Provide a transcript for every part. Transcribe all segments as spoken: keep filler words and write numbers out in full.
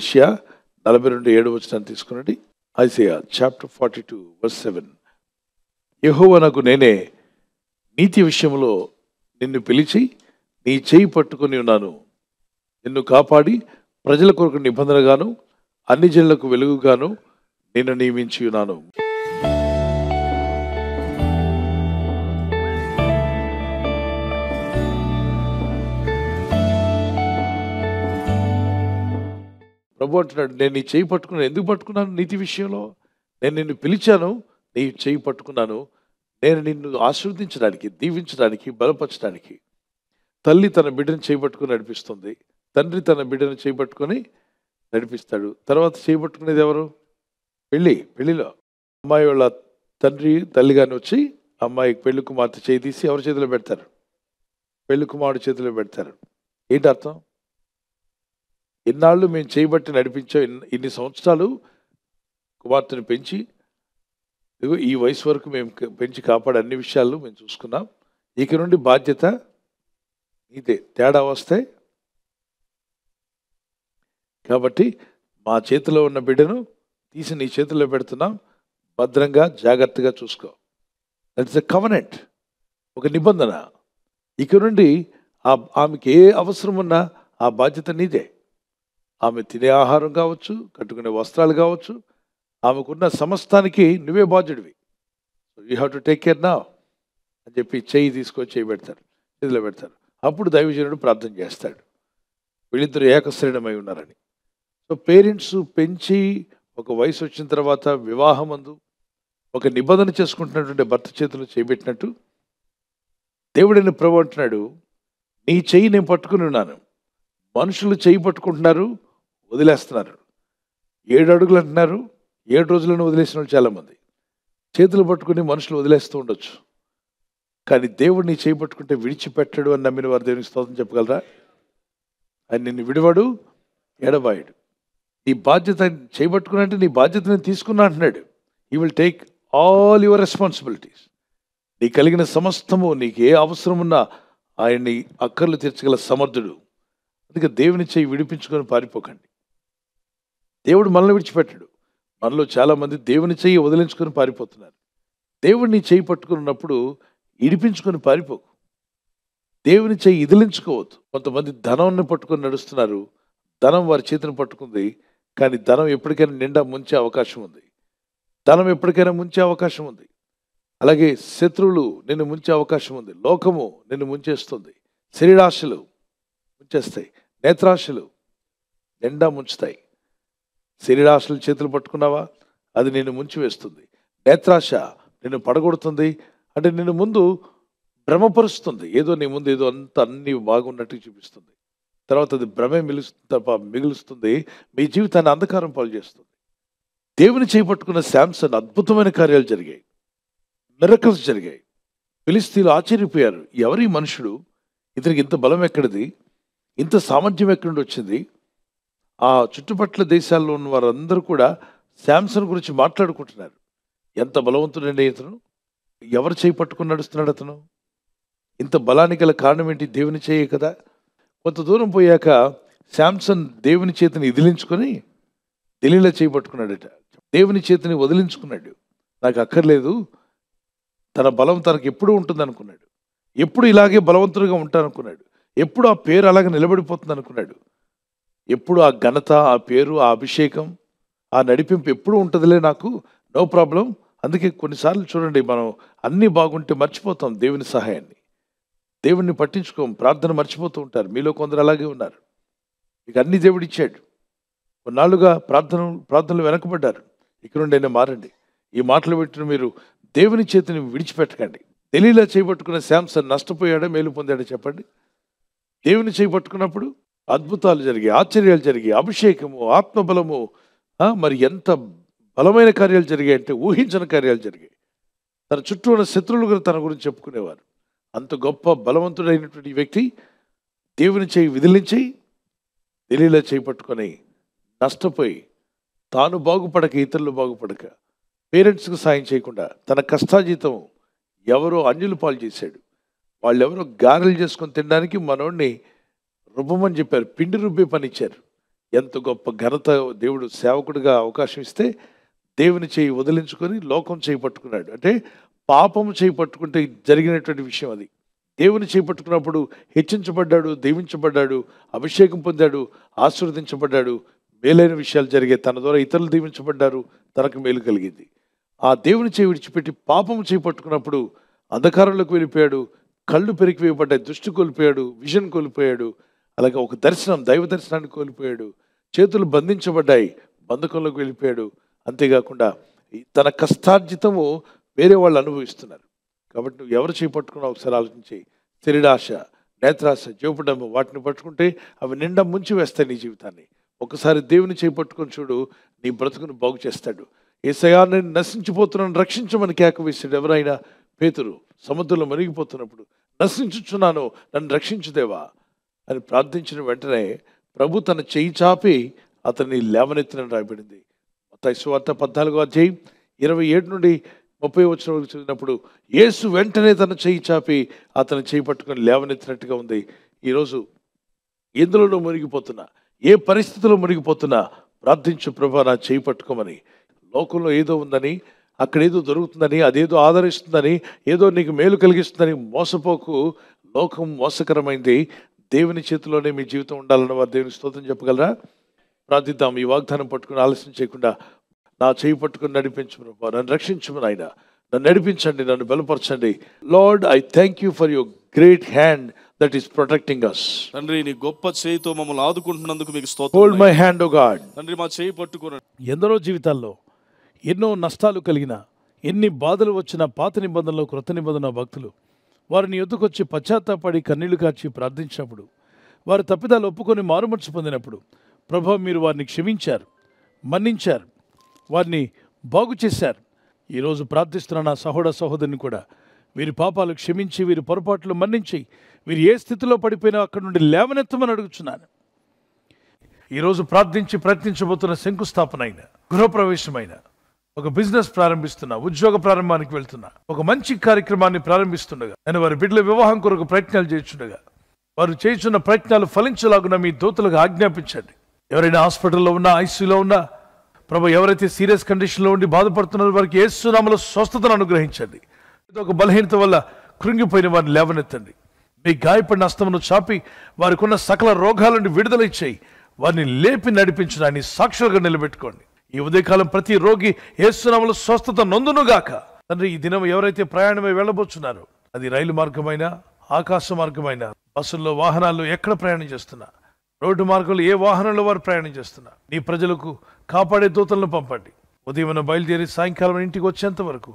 యెషయా నలభై రెండు ఏడు వచనాన్ని తీసుకునండి. Isaiah chapter forty two verse seven, యెహోవానకు నేనే నీతి విషయంలో నిన్ను పిలిచి నీ చేయి పట్టుకొని ఉన్నాను, నిన్ను కాపాడి ప్రజల కొరకు నిబంధనగాను అన్ని జనులకు వెలుగుగాను నిన్ను నియమించి ఉన్నాను. ప్రభు అంటున్నాడు, నేను నీ చేయి పట్టుకున్నాను. ఎందుకు పట్టుకున్నాను? నీతి విషయంలో నేను నిన్ను పిలిచాను, నీ చేయి పట్టుకున్నాను, నేను నిన్ను ఆశీర్వదించడానికి, దీవించడానికి, బలపరచడానికి. తల్లి తన బిడ్డను చేపట్టుకుని నడిపిస్తుంది, తండ్రి తన బిడ్డను చేపట్టుకొని నడిపిస్తాడు. తర్వాత చేపట్టుకునేది ఎవరు? పెళ్ళి. పెళ్ళిలో అమ్మాయి వాళ్ళ తండ్రి తల్లి కానీ వచ్చి అమ్మాయికి పెళ్లి కుమార్తె చేయి తీసి ఎవరి చేతిలో పెడతారు? పెళ్లి కుమారుడు చేతిలో పెడతారు. ఏంటి అర్థం? ఇన్నాళ్ళు మేము చేయబట్టి నడిపించాం, ఇన్ని సంవత్సరాలు కుమార్తెను పెంచి ఈ వయసు వరకు మేము పెంచి కాపాడే అన్ని విషయాలు మేము చూసుకున్నాం, ఇక నుండి బాధ్యత ఇదే. తేడా వస్తే కాబట్టి మా చేతిలో ఉన్న బిడ్డను తీసి నీ చేతిలో పెడుతున్నాం, భద్రంగా జాగ్రత్తగా చూసుకో. దట్స్ ఎ కవనెంట్, ఒక నిబంధన. ఇక నుండి ఆ ఆమెకి ఏ అవసరం ఉన్నా ఆ బాధ్యత నీదే. ఆమె తినే ఆహారం కావచ్చు, కట్టుకునే వస్త్రాలు కావచ్చు, ఆమెకున్న సమస్తానికి నువ్వే బాధ్యుడివి. You have to take care now అని చెప్పి చేయి తీసుకొని చేయి పెడతారు, చేతిలో పెడతారు. అప్పుడు దైవజనుడు ప్రార్థన చేస్తాడు, వీళ్ళిద్దరు ఏకశరణమై ఉన్నారని. సో పేరెంట్స్ పెంచి ఒక వయసు వచ్చిన తర్వాత వివాహమందు ఒక నిబంధన చేసుకుంటున్నటువంటి భర్త చేతులు చేపెట్టినట్టు దేవుడిని ప్రభు అంటున్నాడు, నీ చెయ్యి నేను పట్టుకుని ఉన్నాను. మనుషులు చెయ్యి పట్టుకుంటున్నారు, వదిలేస్తున్నారు. ఏడు అడుగులు అంటున్నారు, ఏడు రోజులను వదిలేసిన వాళ్ళు చాలామంది. చేతులు పట్టుకుని మనుషులు వదిలేస్తూ ఉండొచ్చు, కానీ దేవుడిని చేపట్టుకుంటే విడిచిపెట్టడు అని నమ్మిన వారు దేవునికి స్తోత్రం చెప్పగలరా? ఆయన నిన్ను విడివాడు, ఎడబాయుడు. నీ బాధ్యత చేపట్టుకున్నా అంటే నీ బాధ్యత నేను తీసుకున్నా అంటున్నాడు. He will take all your responsibilities. నీ కలిగిన సమస్తము, నీకు ఏ అవసరం ఉన్నా ఆయన్ని అక్కర్లు తీర్చగల సమర్థుడు. అందుకే దేవుని చేయి విడిపించుకొని పారిపోకండి. దేవుడు మనల్ని విడిచిపెట్టడు. మనలో చాలామంది దేవుని చేయి వదిలించుకొని పారిపోతున్నారు. దేవుడిని చేయి పట్టుకుని ఉన్నప్పుడు ఇడిపించుకొని పారిపోకు, దేవుని చేయి ఇదిలించుకోవద్దు. కొంతమంది ధనాన్ని పట్టుకొని నడుస్తున్నారు, ధనం వారి చేతిని పట్టుకుంది, కానీ ధనం ఎప్పటికైనా నిండా ముంచే అవకాశం ఉంది. ధనం ఎప్పటికైనా ముంచే అవకాశం ఉంది. అలాగే శత్రువులు నిన్ను ముంచే అవకాశం ఉంది. లోకము నిన్ను ముంచేస్తుంది, శరీరాశలు ముంచేస్తాయి, నేత్రాశలు నిండా ముంచుతాయి. శరీరాశలు చేతులు పట్టుకున్నావా, అది నిన్ను ముంచి వేస్తుంది. నేత్రాశ నిన్ను పడగొడుతుంది, అంటే నిన్ను ముందు భ్రమపరుస్తుంది. ఏదో నీ ముందు ఏదో అంత అన్నీ బాగున్నట్టు చూపిస్తుంది, తర్వాత అది భ్రమే మిలుస్తుంది తప్ప మిగులుస్తుంది, మీ జీవితాన్ని అంధకారం పాలు చేస్తుంది. దేవుని చేపట్టుకున్న శాంసన్ అద్భుతమైన కార్యాలు జరిగాయి, మిరకల్స్ జరిగాయి. ఫిలిస్తీన్లు ఆశ్చర్యపోయారు, ఎవరి మనుషుడు, ఇతనికి ఇంత బలం ఎక్కడిది, ఇంత సామర్థ్యం ఎక్కడి నుండి వచ్చింది. ఆ చుట్టుపక్కల దేశాల్లో ఉన్న వారందరూ కూడా శాంసన్ గురించి మాట్లాడుకుంటున్నారు. ఎంత బలవంతుడండి ఇతను, ఎవరు చేయి పట్టుకుని నడుస్తున్నాడు అతను, ఇంత బలానికి గల కారణం ఏంటి? దేవుని చేయే కదా. కొంత దూరం పోయాక శాంసన్ దేవుని చేతిని ఇదిలించుకొని ఢిల్లీలో చేయి పట్టుకున్నాడట. దేవుని చేతిని వదిలించుకున్నాడు, నాకు అక్కర్లేదు, తన బలం తనకు ఎప్పుడూ ఉంటుంది అనుకున్నాడు, ఎప్పుడు ఇలాగే బలవంతుడిగా ఉంటాననుకున్నాడు, ఎప్పుడు ఆ పేరు అలాగే నిలబడిపోతుంది అనుకున్నాడు, ఎప్పుడు ఆ ఘనత, ఆ పేరు, ఆ అభిషేకం, ఆ నడిపింపు ఎప్పుడూ ఉంటుందిలే నాకు, నో ప్రాబ్లం. అందుకే కొన్నిసార్లు చూడండి, మనం అన్నీ బాగుంటే మర్చిపోతాం దేవుని సహాయాన్ని, దేవుణ్ణి పట్టించుకోం, ప్రార్థన మర్చిపోతూ ఉంటారు. మీలో కొందరు అలాగే ఉన్నారు, ఇక అన్ని దేవుడు ఇచ్చాడు, కొన్నాళ్ళుగా ప్రార్థన ప్రార్థనలు వెనకబడ్డారు. ఇక నుండి అయినా మారండి. ఈ మాటలు పెట్టిన మీరు దేవుని చేతిని విడిచిపెట్టకండి. ఢిల్లీలో చేపట్టుకున్న శాంసన్ నష్టపోయాడా, మేలు పొందాడా చెప్పండి? దేవుని చేపట్టుకున్నప్పుడు అద్భుతాలు జరిగాయి, ఆశ్చర్యాలు జరిగాయి, అభిషేకము, ఆత్మబలము, మరి ఎంత బలమైన కార్యాలు జరిగాయంటే ఊహించని కార్యాలు జరిగాయి. తన చుట్టూ ఉన్న శత్రువులు తన గురించి చెప్పుకునేవారు. అంత గొప్ప బలవంతుడైనటువంటి వ్యక్తి దేవుని చేయి విదిలించి ఢిల్లీలో చేయి పట్టుకొని నష్టపోయి, తాను బాగుపడక ఇతరులు బాగుపడక, పేరెంట్స్కి సాయం చేయకుండా తన కష్టాజీతం ఎవరో అంజులు పాలు చేశాడు. వాళ్ళెవరో గారెలు చేసుకొని తినడానికి మనోడిని రుబ్బమని చెప్పారు, పిండి రుబ్బే పని ఇచ్చారు. ఎంత గొప్ప ఘనత దేవుడు సేవకుడిగా అవకాశం ఇస్తే దేవుని చేయి వదిలించుకొని లోకం చేయి పట్టుకున్నాడు. అంటే పాపము చేయి పట్టుకుంటే జరిగినటువంటి విషయం అది. దేవుని చేయి పట్టుకున్నప్పుడు హెచ్చించబడ్డాడు, దీవించబడ్డాడు, అభిషేకం పొందాడు, ఆశీర్వదించబడ్డాడు, మేలైన విషయాలు జరిగాయి, తన ద్వారా ఇతరులు దీవించబడ్డారు, తనకు మేలు కలిగింది. ఆ దేవుని చేయి విడిచిపెట్టి పాపము చేయి పట్టుకున్నప్పుడు అంధకారంలోకి వెళ్ళిపోయాడు, కళ్ళు పెరికి వేయబడ్డాయి, దృష్టి కోల్పోయాడు, విజన్ కోల్పోయాడు, అలాగే ఒక దర్శనం దైవ దర్శనాన్ని కోల్పోయాడు, చేతులు బంధించబడ్డాయి, బంధకంలోకి వెళ్ళిపోయాడు. అంతేకాకుండా తన కష్టార్జితము వేరే వాళ్ళు అనుభవిస్తున్నారు. కాబట్టి నువ్వు ఎవరు చేయి పట్టుకున్నా ఒకసారి ఆలోచించి, శరీరాశ, నేత్రాశ, జోపడము, వాటిని పట్టుకుంటే అవి నిండా ముంచి వేస్తాయి నీ జీవితాన్ని. ఒకసారి దేవుని చేయి పట్టుకొని చూడు, నీ బ్రతుకును బాగు చేస్తాడు. ఏసయ్యా నేను నశించిపోతున్నాను, రక్షించమని కేక వేసాడు ఎవరైనా. పేతురు సముద్రంలో మునిగిపోతున్నప్పుడు నశించుచున్నాను, నన్ను రక్షించుదేవా అని ప్రార్థించిన వెంటనే ప్రభు తన చేయి చాపి అతన్ని లేవనెత్తినని రాయబడింది. మత్తయి సువార్త పద్నాలుగో అధ్యాయం ఇరవై ఏడు నుండి ముప్పై వచ్చిన వరకు చదివినప్పుడు యేసు వెంటనే తన చేయి చాపి అతను చేయి పట్టుకొని లేవనెత్తినట్టుగా ఉంది. ఈరోజు ఎందులో మునిగిపోతున్నా, ఏ పరిస్థితిలో మునిగిపోతున్నా ప్రార్థించు, ప్రభు నా చేయి పట్టుకోమని. లోకంలో ఏదో ఉందని, అక్కడేదో దొరుకుతుందని, అదేదో ఆదరిస్తుందని, ఏదో నీకు మేలు కలిగిస్తుందని మోసపోకు. లోకం మోసకరమైంది. దేవుని చేతిలోనే మీ జీవితం ఉండాలన్న వారు దేవుని స్తోత్రం చెప్పగలరా? ప్రార్థిద్దాం. ఈ వాగ్దానం పట్టుకుని ఆలస్యం చేయకుండా, నా చేయి పట్టుకుని నడిపించమను, నన్ను రక్షించమని ఆయన, నన్ను నడిపించండి, నన్ను బలపరచండి. Lord, I thank you for your great hand that is protecting us. తండ్రి నీ గొప్ప చేయితో మమ్మల్ని ఆదుకుంటున్నందుకు మీకు స్తోత్రం. Hold my hand oh God. తండ్రి మా చేయి పట్టుకోనండి. ఎందరో జీవితాల్లో ఎన్నో నష్టాలు కలిగిన, ఎన్ని బాధలు వచ్చిన పాత నిబంధనలో కృత నిబంధన భక్తులు వారిని ఎద్దుకొచ్చి పశ్చాత్తాపడి కన్నీళ్లు కార్చి ప్రార్థించినప్పుడు, వారి తప్పిదాలు ఒప్పుకొని మారుమర్చి పొందినప్పుడు ప్రభు మీరు వారిని క్షమించారు, మన్నించారు, వారిని బాగు చేశారు. ఈరోజు ప్రార్థిస్తున్న నా సహోద సహోదరిని కూడా వీరి పాపాలు క్షమించి, వీరి పొరపాట్లు మన్నించి, వీరు ఏ స్థితిలో పడిపోయినా అక్కడి నుండి లేవనెత్తమని అడుగుచున్నాను. ఈరోజు ప్రార్థించి ప్రయత్నించబోతున్న శంకుస్థాపన అయిన, గృహప్రవేశమైన, ఒక బిజినెస్ ప్రారంభిస్తున్నా, ఉద్యోగ ప్రారంభానికి వెళ్తున్నా, ఒక మంచి కార్యక్రమాన్ని ప్రారంభిస్తుండగా, నేను వారి బిడ్డల వివాహం కొరకు ప్రయత్నాలు చేయించుండగా వారు చేయించున్న ప్రయత్నాలు ఫలించలాగున మీ దూతలకు ఆజ్ఞాపించండి. ఎవరైనా హాస్పిటల్లో ఉన్నా, ఐసీయూలో ఉన్నా ప్రభు, ఎవరైతే సీరియస్ కండిషన్లో ఉండి బాధపడుతున్నారో వారికి యేసు నామములో స్వస్థతను అనుగ్రహించండి. ఒక బలహీనత వల్ల కృంగిపోయిన వారిని లేవనెత్తండి. మీ గాయపడిన హస్తమును చాపి వారికి ఉన్న సకల రోగాల నుండి విడుదల ఇచ్చేయి. వారిని లేపి నడిపించడాన్ని సాక్షులుగా నిలబెట్టుకోండి. ఈ ఉదయకాలం ప్రతి రోగి యేసు నామములో స్వస్థత నొందునుగాక. తండ్రి ఈ దినం ఎవరైతే ప్రయాణమై వెళ్ళబోచున్నారో, అది రైలు మార్గమైన, ఆకాశ మార్గమైన, బస్సుల్లో, వాహనాల్లో ఎక్కడ ప్రయాణం చేస్తున్నా, రోడ్డు మార్గంలో ఏ వాహనంలో వారు ప్రయాణం చేస్తున్నా నీ ప్రజలకు కాపాడే దూతలను పంపండి. ఉదయం బయలుదేరి సాయంకాలం ఇంటికి వచ్చేంత వరకు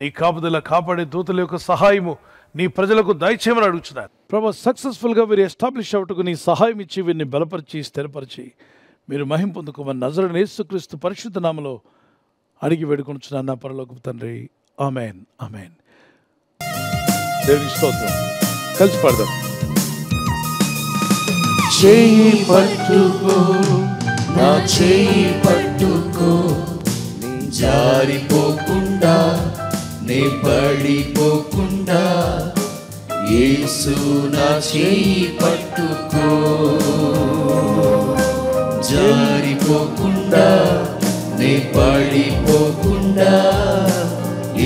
నీ కాపుదల కాపాడే దూతల యొక్క సహాయము నీ ప్రజలకు దయచేయమని అడుగుతున్నారు ప్రభు. సక్సెస్ఫుల్గా వీరు ఎస్టాబ్లిష్ అవ్వటకు నీ సహాయం ఇచ్చి, వీరిని బలపరిచి, స్థిరపరిచి మీరు మహిమ పొందుకోమని నజరేయుడైన యేసుక్రీస్తు పరిశుద్ధ నామములో అడిగి వేడుకొనుచున్నాను నా పరలోకపు తండ్రి. Amen, amen. దేవుని స్తోత్రం. కలిసి పాడదాం. చేయి పట్టుకో, నా చేయి పట్టుకో, నీ జారిపోకుండా, నీ పడిపోకుండా, యేసు నా చేయి పట్టుకో, జారిపోకుండా, నే పడిపోకుండా,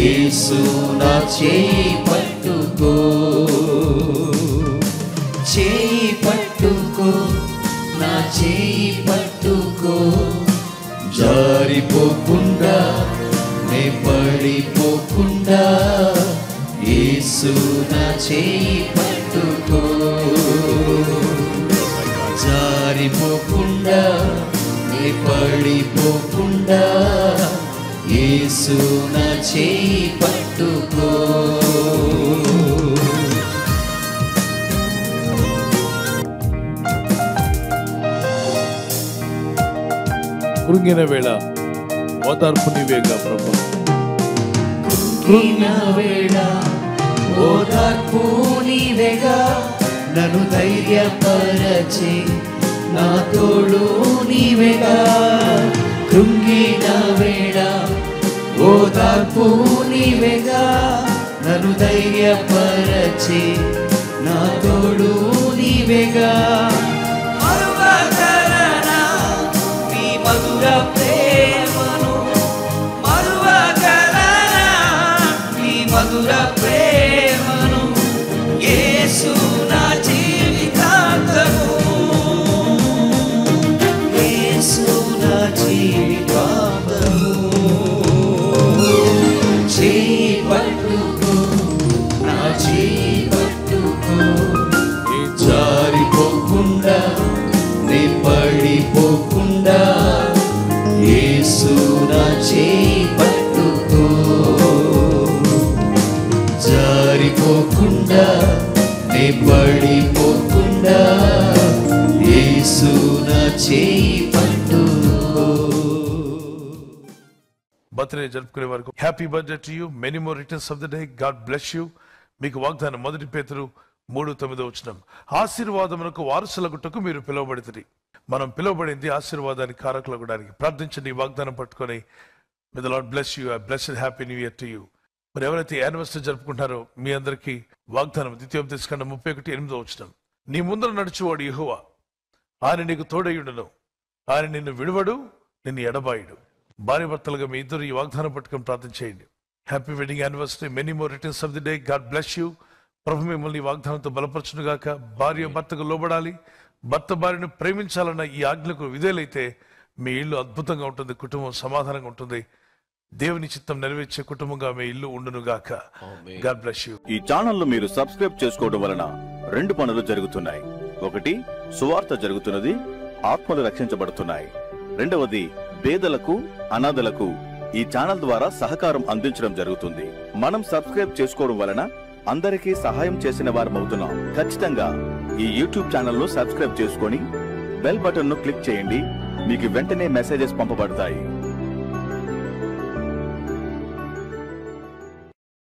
యేసు నా చేయి పట్టుకో, చేయి పట్టుకో, నా చేయి పట్టుకో, జారిపోకుండా, నే పడిపోకుండా, యేసు నా చేయి పట్టుకో, జారిపోకుండా, నీ పడిపోకుండా, యేసు నా చేయి పట్టుకో. కృంగిన వేళ ఓదార్పు నీవేగా ప్రభు, కృంగిన వేళ ఓదార్పు నీవేగా, నన్ను ధైర్యపరచే నా తోడు నీవేగా, కృంగిన వేళ ఓదార్పు నీవేగా, నన్ను ధైర్యపరచే నా తోడు నీవేగా, మధుర ప్రేమను యేసు నా జీవితాంతము, యేసు నా జీవితాంతము. చేయి పట్టుకో నా చేయి పట్టుకో, జారిపోకుండా నీ పడిపోకుండా యేసు నా చేయి పట్టుకో, జారిపోకుండా నీ పడిపోకుండా యేసు నా చేయి పట్టుకో. బర్త్డే జరుపుకునే వరకు happy birthday to you, many more returns of the day, God bless you. మీకు వాగ్దానం మొదటి పేతురు మూడు తొమ్మిదో వచనం, ఆశీర్వాదమునకు వారసులగుటకు మీరు పిలువబడితిరి. మనం పిలువబడింది ఆశీర్వాదానికి కారకులగడానికి. ప్రార్థించండి వాగ్దానం పట్టుకొని. May the lord bless you. I blessed happy new year to you. మరి ఎవరైతే యానివర్సరీ జరుపుకుంటారో మీ అందరికీ వాగ్దానం ద్వితీయోపదేశ ఖండం ముప్పై ఒకటి ఎనిమిదో వచనం, నీ ముందర నడుచువాడు యెహోవా, ఆయన నీకు తోడయుండును, ఆయన నిన్ను విడువడు, నిన్ను ఎడబాయుడు. భార్య భర్తలుగా మీ ఇద్దరు ఈ వాగ్దానం పట్టుకొని ప్రార్థన చేయండి. Happy wedding anniversary, many more returns of the day, God bless you. ప్రభు మిమ్మల్ని ఈ వాగ్దానంతో బలపరచునుగాక. భార్య భర్తకు లోబడాలి, భర్త భార్యను ప్రేమించాలన్న ఈ ఆజ్ఞకు విధేయులైతే మీ ఇల్లు అద్భుతంగా ఉంటుంది, కుటుంబం సమాధానంగా ఉంటుంది. దేవుని చిత్తం నెరవేర్చే కుటుంబంగా మీ ఇల్లు ఉండునుగాక. God bless you. ఈ ఛానల్ మీరు సబ్స్క్రైబ్ చేసుకోవడం వలన రెండు పనులు జరుగుతున్నాయి. ఒకటి, సువార్త జరుగుతున్నది, ఆత్మలు రక్షించబడుతున్నాయి. రెండవది, పేదలకు అనాథలకు ఈ ఛానల్ ద్వారా సహకారం అందించడం జరుగుతుంది. మనం సబ్స్క్రైబ్ చేసుకోవడం వలన అందరికీ సహాయం చేసిన వారమవుతున్నాం. ఖచ్చితంగా ఈ యూట్యూబ్ ఛానల్ ను సబ్స్క్రైబ్ చేసుకొని బెల్ బటన్ ను క్లిక్ చేయండి. మీకు వెంటనే మెసేజెస్ పంపబడతాయి.